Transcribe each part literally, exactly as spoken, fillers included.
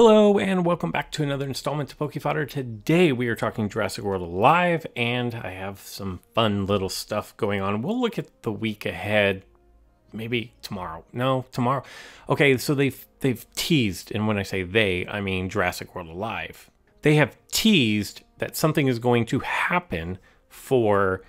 Hello and welcome back to another installment of Pokefodder. Today we are talking Jurassic World Alive and I have some fun little stuff going on. We'll look at the week ahead, maybe tomorrow. No, tomorrow. Okay, so they've, they've teased, and when I say they, I mean Jurassic World Alive. They have teased that something is going to happen for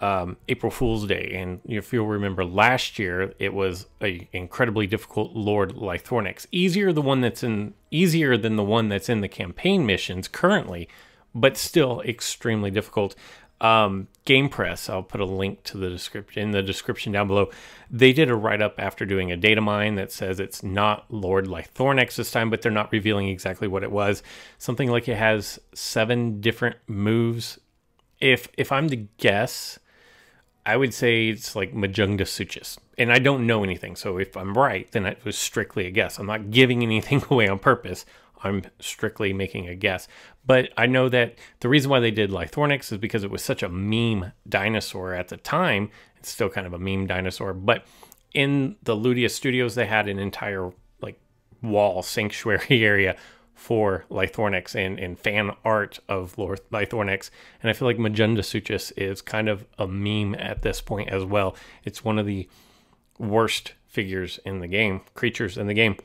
um, April Fool's Day. And if you'll remember last year, it was an incredibly difficult Lord Lythronax. Easier the one that's in easier than the one that's in the campaign missions currently, but still extremely difficult. Um, Game Press, I'll put a link to the description in the description down below. They did a write-up after doing a data mine that says it's not Lord Lythronax this time, but they're not revealing exactly what it was. Something like it has seven different moves. If if I'm to guess, I would say it's like Majungasuchus, and I don't know anything. So if I'm right, then it was strictly a guess. I'm not giving anything away on purpose. I'm strictly making a guess. But I know that the reason why they did Lythronax is because it was such a meme dinosaur at the time. It's still kind of a meme dinosaur, but in the Ludia Studios, they had an entire like wall sanctuary area for Lythronax and, and fan art of Lord Lythronax. And I feel like Majungasuchus is kind of a meme at this point as well. It's one of the worst figures in the game, creatures in the game.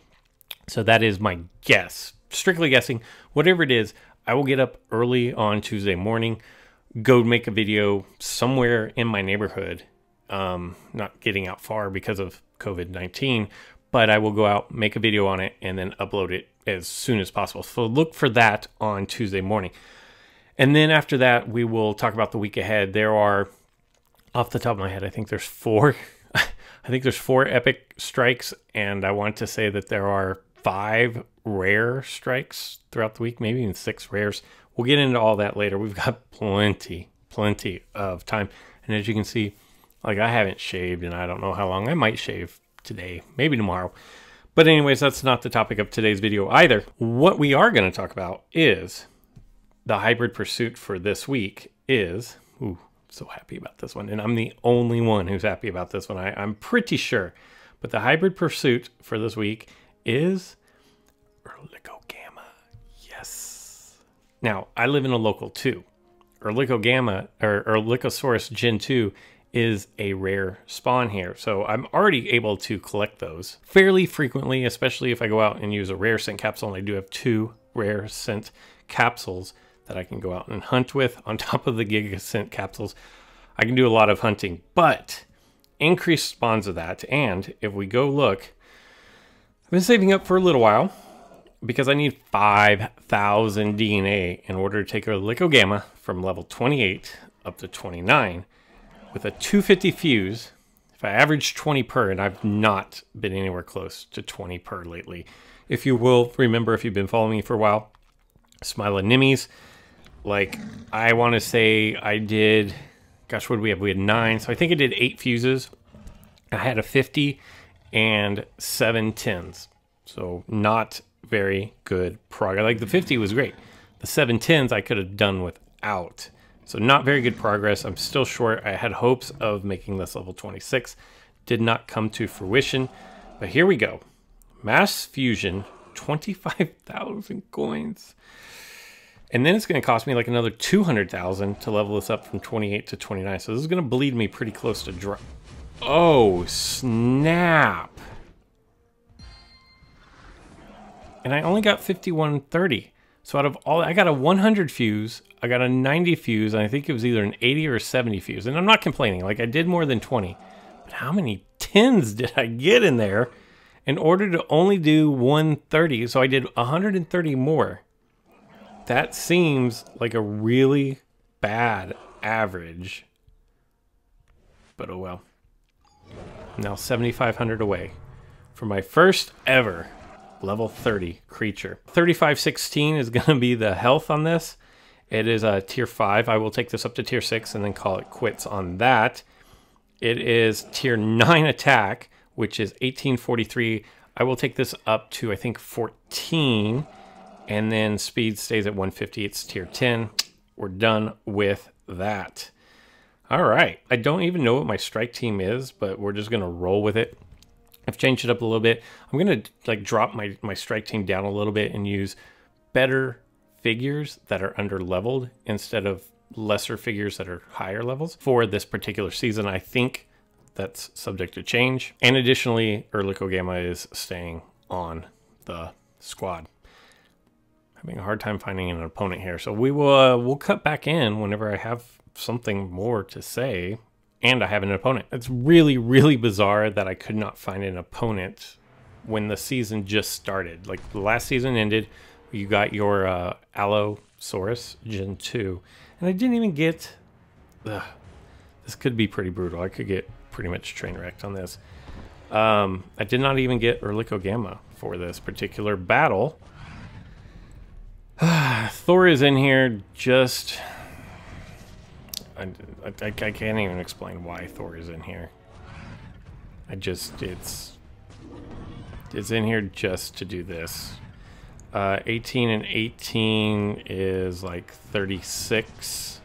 So that is my guess, strictly guessing. Whatever it is, I will get up early on Tuesday morning, go make a video somewhere in my neighborhood. Um, not getting out far because of COVID nineteen, but I will go out, make a video on it, and then upload it as soon as possible. So look for that on Tuesday morning. And then after that, we will talk about the week ahead. There are, off the top of my head, I think there's four. I think there's four epic strikes, and I want to say that there are five rare strikes throughout the week, maybe even six rares. We'll get into all that later. We've got plenty, plenty of time. And as you can see, like I haven't shaved, and I don't know how long. I might shave today, maybe tomorrow. But anyways, that's not the topic of today's video either. What we are going to talk about is the hybrid pursuit for this week is, ooh, so happy about this one. And I'm the only one who's happy about this one, I, I'm pretty sure. But the hybrid pursuit for this week is Erlikogamma. Yes. Now, I live in a local two. Erlikogamma, or Ehrlichosaurus Gen two, is a rare spawn here, so I'm already able to collect those fairly frequently, especially if I go out and use a rare scent capsule, and I do have two rare scent capsules that I can go out and hunt with on top of the giga scent capsules. I can do a lot of hunting, but increased spawns of that, and if we go look, I've been saving up for a little while because I need five thousand D N A in order to take Erlikogamma from level twenty-eight up to twenty-nine. With a two fifty fuse, if I average twenty per, and I've not been anywhere close to twenty per lately. If you will remember, if you've been following me for a while, Smilonemys, like I want to say I did, gosh, what did we have? We had nine. So I think I did eight fuses. I had a fifty and seven tens. So not very good progress. Like the fifty was great. The seven tens I could have done without. So not very good progress. I'm still short. I had hopes of making this level twenty-six. Did not come to fruition. But here we go. Mass fusion, twenty-five thousand coins. And then it's going to cost me like another two hundred thousand to level this up from twenty-eight to twenty-nine. So this is going to bleed me pretty close to drop. Oh, snap. And I only got fifty-one thirty. So out of all, I got a one hundred fuse, I got a ninety fuse, and I think it was either an eighty or a seventy fuse. And I'm not complaining, like I did more than twenty. But how many tens did I get in there in order to only do one thirty? So I did one hundred thirty more. That seems like a really bad average. But oh well. Now seventy-five hundred away for my first ever level thirty creature. thirty-five sixteen is going to be the health on this. It is a tier five. I will take this up to tier six and then call it quits on that. It is tier nine attack, which is eighteen forty-three. I will take this up to, I think, fourteen. And then speed stays at one fifty. It's tier ten. We're done with that. All right. I don't even know what my strike team is, but we're just going to roll with it. I've changed it up a little bit. I'm gonna like drop my, my strike team down a little bit and use better figures that are under leveled instead of lesser figures that are higher levels for this particular season. I think that's subject to change. And additionally, Erlikogamma is staying on the squad. Having a hard time finding an opponent here. So we will uh, we'll cut back in whenever I have something more to say and I have an opponent. It's really, really bizarre that I could not find an opponent when the season just started. Like the last season ended, you got your uh, Allosaurus Gen two. And I didn't even get... Ugh, this could be pretty brutal. I could get pretty much train wrecked on this. Um, I did not even get Erlikogamma for this particular battle. Thor is in here just... I, I, I can't even explain why Thor is in here. I just... It's... It's in here just to do this. Uh, eighteen and eighteen is like thirty-six.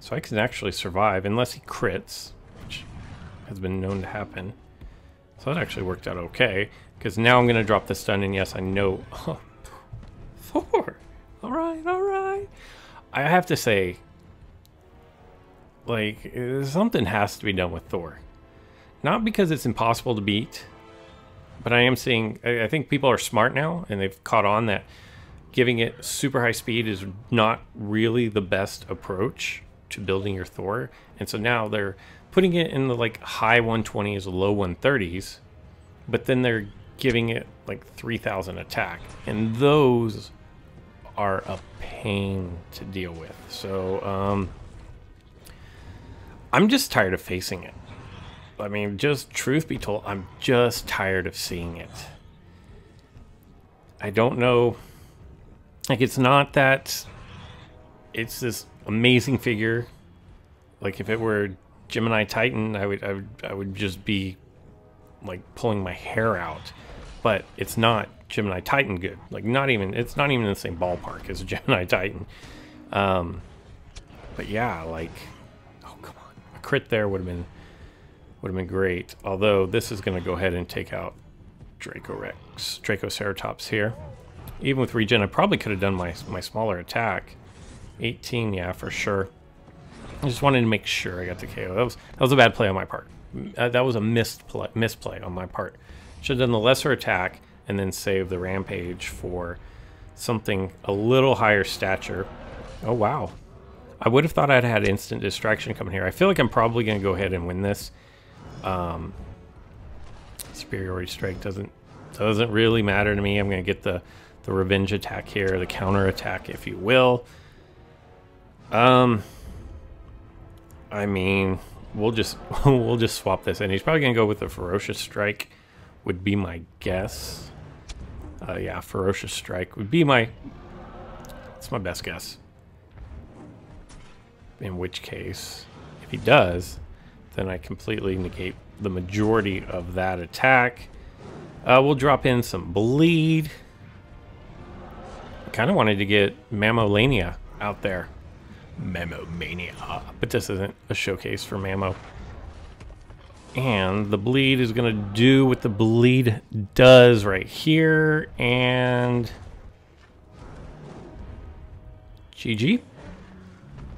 So I can actually survive unless he crits, which has been known to happen. So that actually worked out okay, because now I'm going to drop this stun, and yes, I know... Oh, Thor! Alright, alright! I have to say, like, something has to be done with Thor. Not because it's impossible to beat, but I am seeing, I think people are smart now and they've caught on that giving it super high speed is not really the best approach to building your Thor. And so now they're putting it in the like high one twenties, low one thirties, but then they're giving it like three thousand attack. And those are a pain to deal with. So um, I'm just tired of facing it. I mean, just truth be told, I'm just tired of seeing it. I don't know. Like, it's not that it's this amazing figure. Like, if it were Gemini Titan, I would, I would, I would just be like pulling my hair out. But it's not Gemini Titan good. Like, not even. It's not even in the same ballpark as Gemini Titan. Um, but yeah, like, oh come on, a crit there would have been. Would have been great. Although this is going to go ahead and take out Dracorex, Dracoceratops here. Even with regen, I probably could have done my my smaller attack. eighteen, yeah, for sure. I just wanted to make sure I got the K O. That was that was a bad play on my part. Uh, that was a missed play, misplay on my part. Should have done the lesser attack and then save the rampage for something a little higher stature. Oh wow! I would have thought I'd had instant distraction coming here. I feel like I'm probably going to go ahead and win this. Um, superiority strike doesn't doesn't really matter to me. I'm gonna get the the revenge attack here, the counter attack, if you will. Um, I mean, we'll just we'll just swap this in. He's probably gonna go with the ferocious strike, would be my guess. Uh, yeah, ferocious strike would be my. It's my best guess. In which case, if he does. Then I completely negate the majority of that attack. Uh, we'll drop in some bleed. I kind of wanted to get Mammolania out there. Mammomania. But this isn't a showcase for Mammo. And the bleed is going to do what the bleed does right here. And... G G.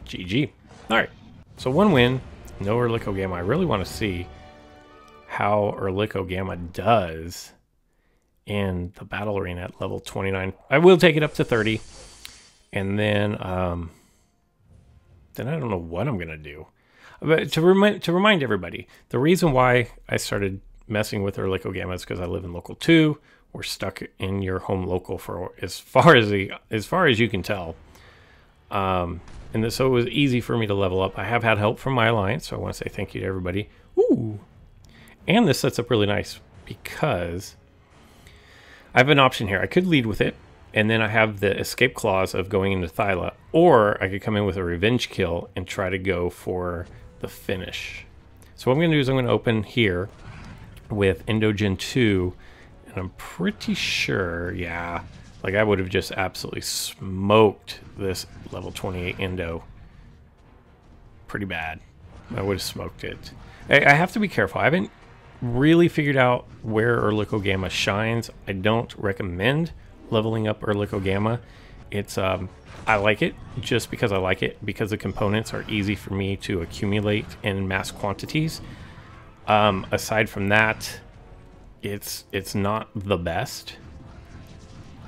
G G. Alright. So one win. No Erlikogamma. I really want to see how Erlikogamma does in the battle arena at level twenty-nine. I will take it up to thirty, and then um, then I don't know what I'm gonna do. But to remind to remind everybody, the reason why I started messing with Erlikogamma is because I live in local two. We're stuck in your home local for as far as the as far as you can tell. Um, and this, so it was easy for me to level up. I have had help from my alliance, so I want to say thank you to everybody. Ooh! And this sets up really nice because I have an option here. I could lead with it, and then I have the escape clause of going into Thyla, or I could come in with a revenge kill and try to go for the finish. So what I'm going to do is I'm going to open here with Indogen two, and I'm pretty sure, yeah... Like, I would have just absolutely smoked this level twenty-eight Indo. Pretty bad. I would have smoked it. I, I have to be careful. I haven't really figured out where Erlikogamma shines. I don't recommend leveling up Erlikogamma. It's um, I like it just because I like it, because the components are easy for me to accumulate in mass quantities. Um, aside from that, it's it's not the best.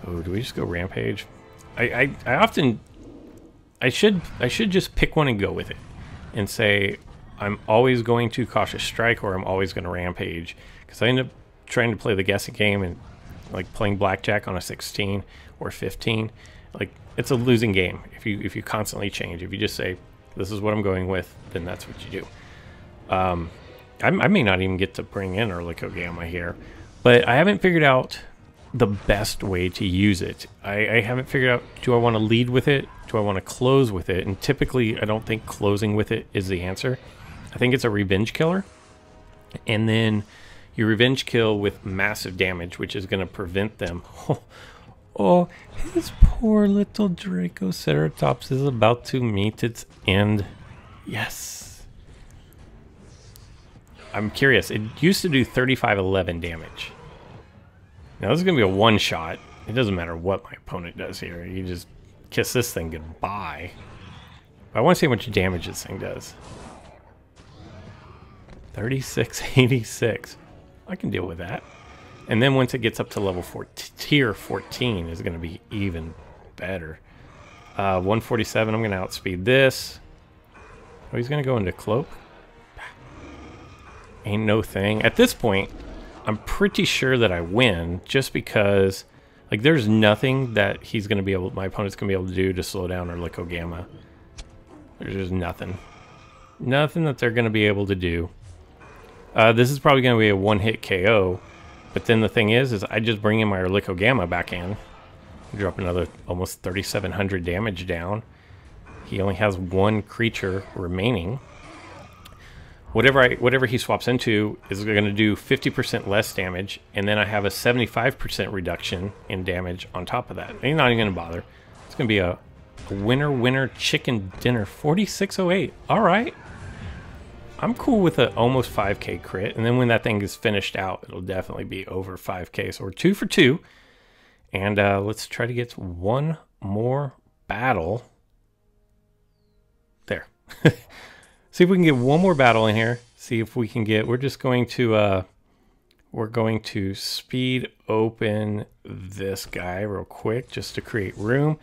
Oh, do we just go rampage? I, I, I often I should I should just pick one and go with it and say I'm always going to Cautious Strike or I'm always going to Rampage, because I end up trying to play the guessing game and like playing blackjack on a sixteen or fifteen. Like, it's a losing game if you if you constantly change. If you just say this is what I'm going with, then that's what you do. Um, I, I may not even get to bring in Erlikogamma here, but I haven't figured out the best way to use it. I, I haven't figured out, do I want to lead with it? Do I want to close with it? And typically, I don't think closing with it is the answer. I think it's a revenge killer. And then you revenge kill with massive damage, which is going to prevent them. Oh, oh, his poor little Dracoceratops is about to meet its end. Yes. I'm curious. It used to do thirty-five eleven damage. Now this is going to be a one shot. It doesn't matter what my opponent does here. You just kiss this thing goodbye. But I want to see how much damage this thing does. thirty-six eighty-six. I can deal with that. And then once it gets up to level four, tier fourteen is going to be even better. Uh, one forty-seven. I'm going to outspeed this. Oh, he's going to go into cloak. Ain't no thing. At this point, I'm pretty sure that I win, just because, like, there's nothing that he's going to be able, my opponent's going to be able to do to slow down Erlikogamma. There's just nothing. Nothing that they're going to be able to do. Uh, this is probably going to be a one-hit K O, but then the thing is, is I just bring in my Erlikogamma back in, drop another almost thirty-seven hundred damage down. He only has one creature remaining. Whatever I, whatever he swaps into is going to do fifty percent less damage, and then I have a seventy-five percent reduction in damage on top of that. You're not even going to bother. It's going to be a, a winner, winner, chicken dinner. forty-six oh eight. All right. I'm cool with an almost five K crit, and then when that thing is finished out, it'll definitely be over five K. So we're two for two, and uh, let's try to get to one more battle. There. See if we can get one more battle in here. See if we can get, we're just going to, uh, we're going to speed open this guy real quick just to create room.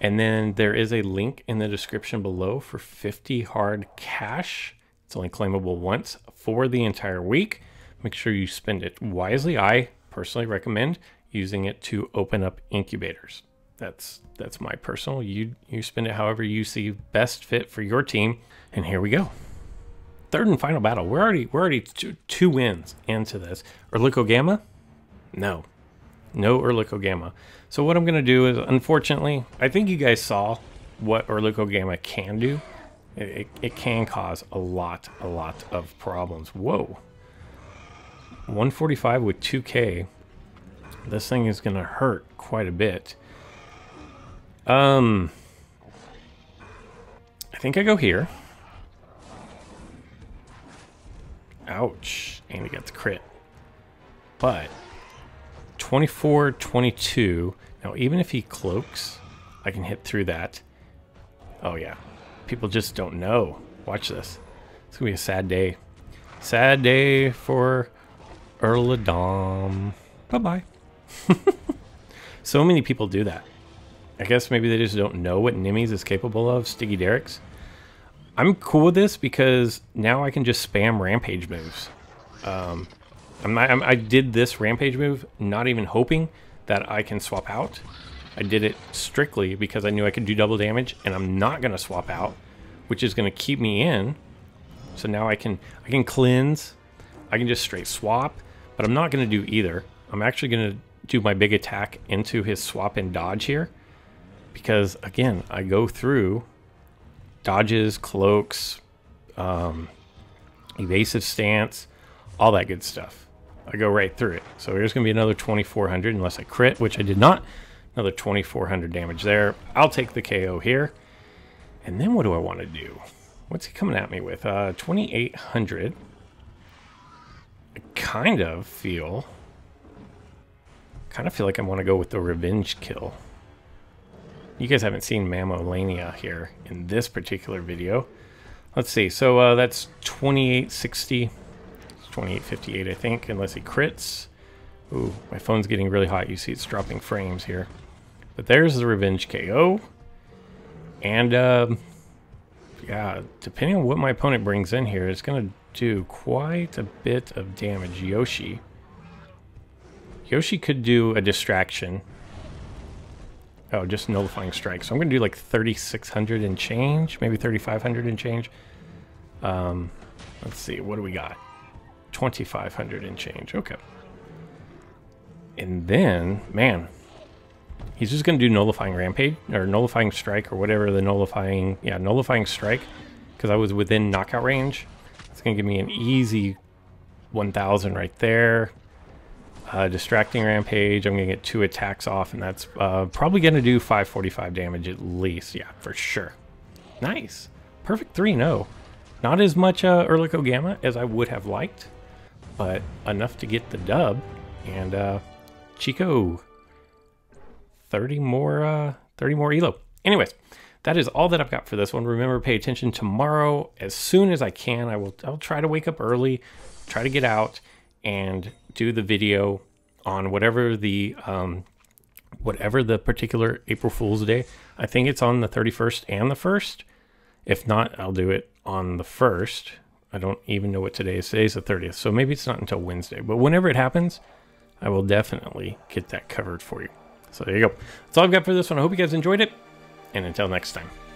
And then there is a link in the description below for fifty hard cash. It's only claimable once for the entire week. Make sure you spend it wisely. I personally recommend using it to open up incubators. That's that's my personal. You you spend it however you see best fit for your team. And here we go. Third and final battle. We're already we're already two, two wins into this. Erlikogamma? No. No Erlikogamma. So what I'm going to do is, unfortunately, I think you guys saw what Erlikogamma can do. It, it, it can cause a lot a lot of problems. Whoa. one forty-five with two K. This thing is going to hurt quite a bit. Um, I think I go here. Ouch. And he got the crit. But twenty-four, twenty-two. Now, even if he cloaks, I can hit through that. Oh, yeah. People just don't know. Watch this. It's going to be a sad day. Sad day for Erlidom. Bye-bye. So many people do that. I guess maybe they just don't know what Nemys is capable of, Stygidaryx. I'm cool with this because now I can just spam rampage moves. Um, I'm not, I'm, I did this rampage move not even hoping that I can swap out. I did it strictly because I knew I could do double damage, and I'm not going to swap out, which is going to keep me in. So now I can I can cleanse. I can just straight swap, but I'm not going to do either. I'm actually going to do my big attack into his swap and dodge here. Because, again, I go through dodges, cloaks, um, evasive stance, all that good stuff. I go right through it. So here's going to be another twenty-four hundred unless I crit, which I did not. Another twenty-four hundred damage there. I'll take the K O here. And then what do I want to do? What's he coming at me with? Uh, twenty-eight hundred. I kind of feel... kind of feel like I want to go with the revenge kill. You guys haven't seen Mammolania here in this particular video. Let's see, so uh, that's twenty-eight sixty. It's twenty-eight fifty-eight, I think, unless he crits. Ooh, my phone's getting really hot. You see it's dropping frames here. But there's the revenge K O. And, um, yeah, depending on what my opponent brings in here, it's going to do quite a bit of damage. Yoshi. Yoshi could do a distraction. Oh, just nullifying strike. So I'm going to do like thirty-six hundred and change, maybe thirty-five hundred and change. Um, let's see, what do we got? twenty-five hundred and change. Okay. And then, man, he's just going to do nullifying rampage or nullifying strike or whatever the nullifying, yeah, nullifying strike, because I was within knockout range. It's going to give me an easy one thousand right there. Uh, distracting rampage. I'm going to get two attacks off, and that's uh, probably going to do five forty-five damage at least. Yeah, for sure. Nice. Perfect three and oh. Not as much uh, Erlikogamma as I would have liked, but enough to get the dub. And uh, Chico, thirty more, uh, thirty more E L O. Anyways, that is all that I've got for this one. Remember, pay attention tomorrow as soon as I can. I will. I'll try to wake up early, try to get out, and do the video on whatever the um, whatever the particular April Fool's Day. I think it's on the thirty-first and the first. If not, I'll do it on the first. I don't even know what today is. Today's the thirtieth, so maybe it's not until Wednesday. But whenever it happens, I will definitely get that covered for you. So there you go. That's all I've got for this one. I hope you guys enjoyed it. And until next time.